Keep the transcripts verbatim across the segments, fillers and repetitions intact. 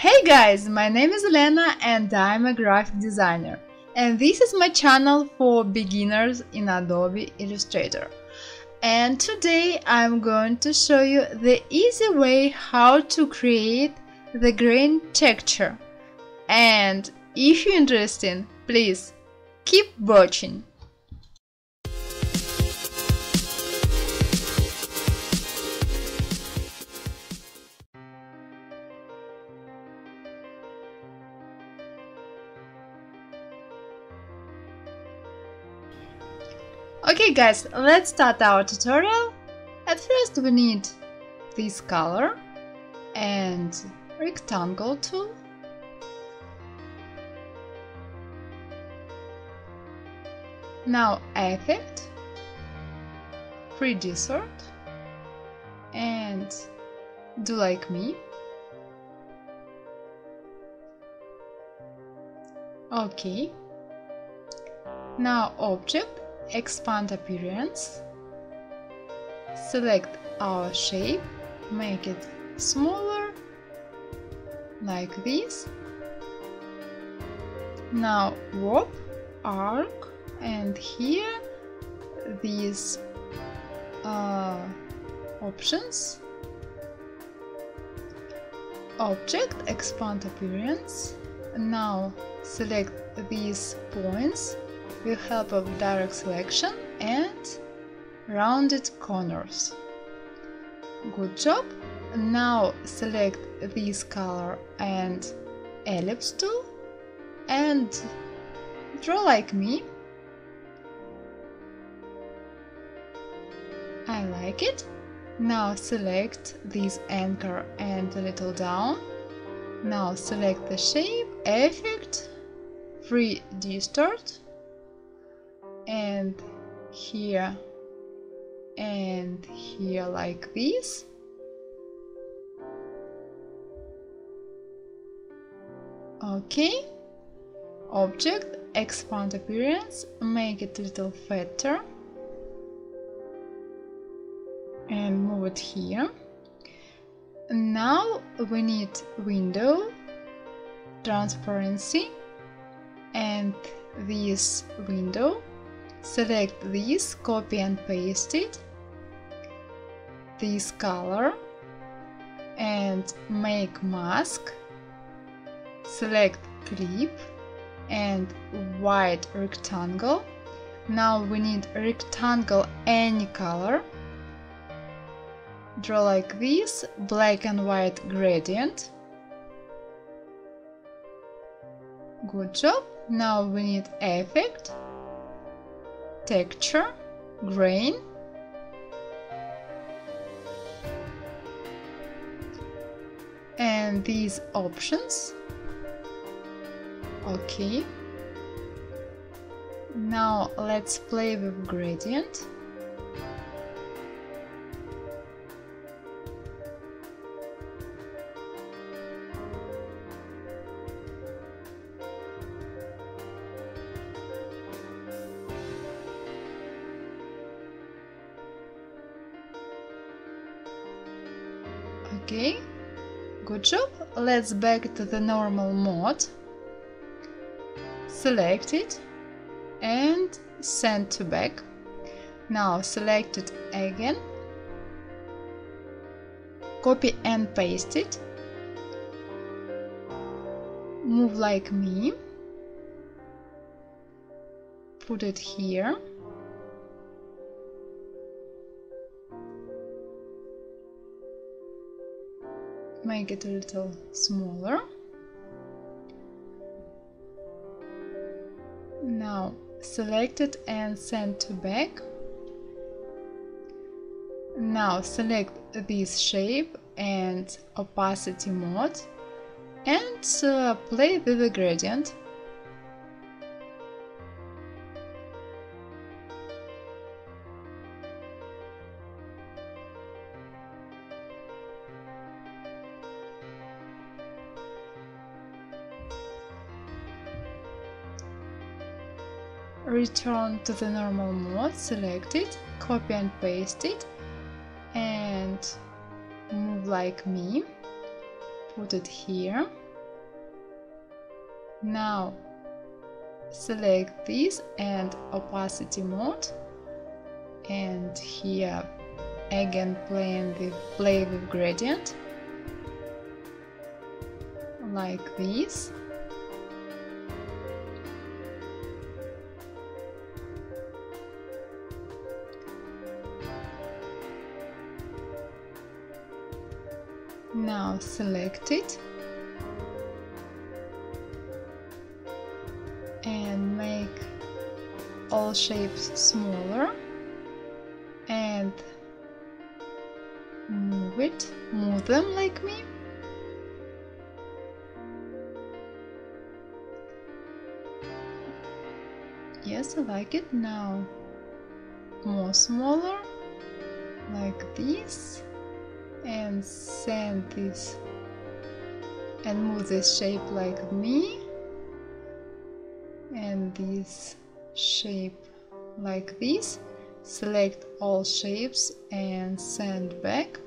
Hey guys, my name is Elena and I'm a graphic designer, and this is my channel for beginners in Adobe Illustrator. And today I'm going to show you the easy way how to create the grain texture. And if you're interested, please keep watching. Okay guys, let's start our tutorial. At first we need this color and rectangle tool. Now effect, three D sort, and do like me. Okay. Now object. Expand appearance, select our shape, make it smaller, like this. Now warp, arc, and here these uh, options. Object, expand appearance. Now select these points with help of direct selection and rounded corners. Good job! Now select this color and ellipse tool and draw like me. I like it. Now select this anchor and a little down. Now select the shape, effect, three D start. And here and here like this. Okay. Object, expand appearance, make it a little fatter and move it here. Now we need window, transparency, and this window. Select this, copy and paste it, this color, and make mask, select clip, and white rectangle. Now we need rectangle any color, draw like this, black and white gradient. Good job. Now we need effect, texture, grain, and these options. Okay. Now let's play with gradient. Okay, good job. Let's back to the normal mode, select it and send to back. Now select it again, copy and paste it, move like me, put it here. Make it a little smaller. Now select it and send to back. Now select this shape and opacity mode and uh, play with the gradient. Return to the normal mode, select it, copy and paste it, and move like me, put it here. Now select this and opacity mode, and here again playing with play with gradient like this. Now select it and make all shapes smaller and move it, move them like me. Yes, I like it. Now more smaller like this, and send this and move this shape like me, and this shape like this. Select all shapes and send back,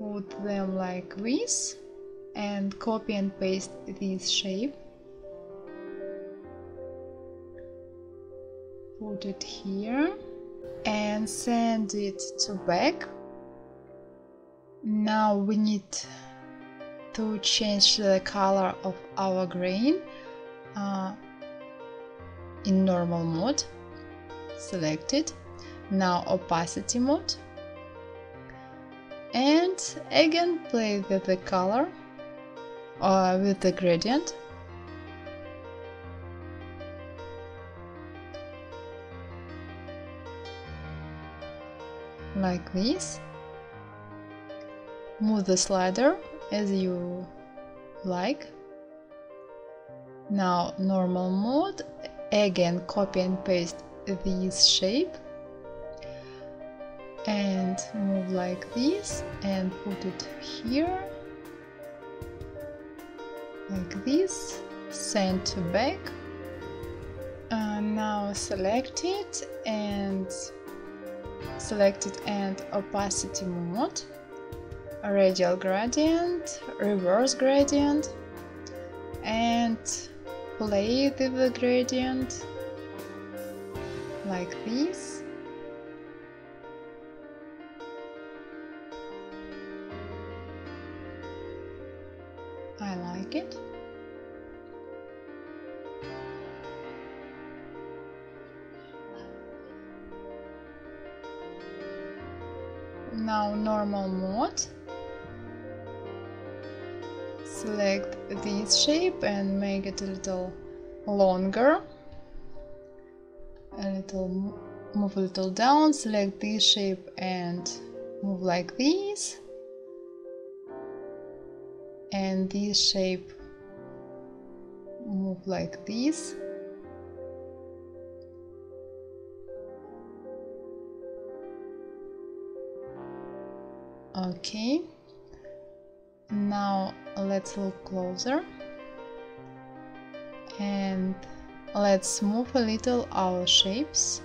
put them like this, and copy and paste this shape, put it here and send it to back. Now we need to change the color of our grain uh, in normal mode. Select it. Now opacity mode. And again play with the color or uh, with the gradient. Like this. Move the slider as you like. Now normal mode, again copy and paste this shape and move like this and put it here like this, send to back. Uh, now select it and select it and opacity mode. Radial gradient, reverse gradient, and play with the gradient like this. I like it. Now normal mode. Select this shape and make it a little longer, a little move a little down. Select this shape and move like this, and this shape move like this. Okay. Now let's look closer and let's move a little our shapes.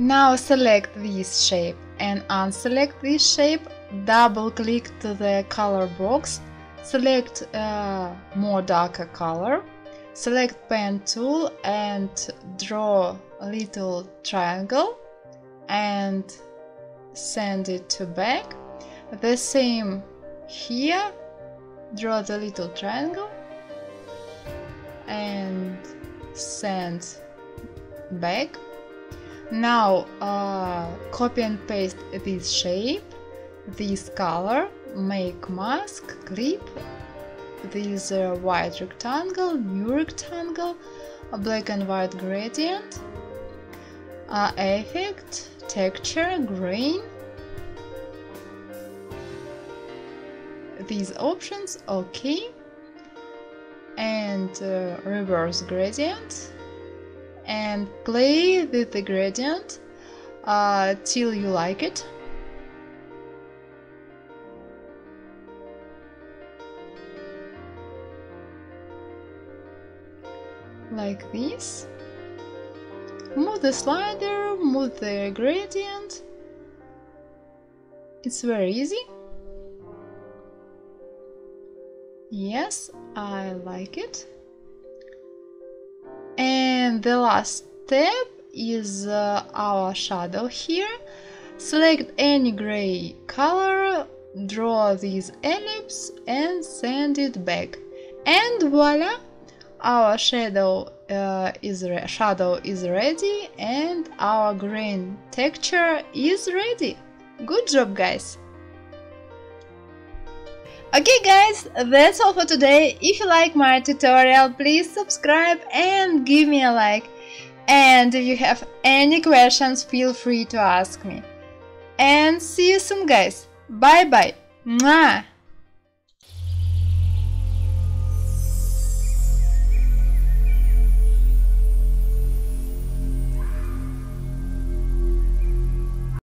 Now select this shape and unselect this shape, double click to the color box, select uh, more darker color. Select pen tool and draw a little triangle and send it to back. The same here, draw the little triangle and send back. Now uh, copy and paste this shape, this color, make mask, clip, this uh, white rectangle, new rectangle, a black and white gradient, uh, effect, texture, grain, these options, OK, and uh, reverse gradient, and play with the gradient uh, till you like it. Like this. Move the slider, move the gradient. It's very easy. Yes, I like it. And the last step is uh, our shadow here. Select any gray color, draw this ellipse and send it back. And voila! Our shadow uh, is re shadow is ready and our green texture is ready. Good job, guys! Okay guys, that's all for today. If you like my tutorial, please subscribe and give me a like. And if you have any questions, feel free to ask me. And see you soon, guys. Bye bye. Mwah.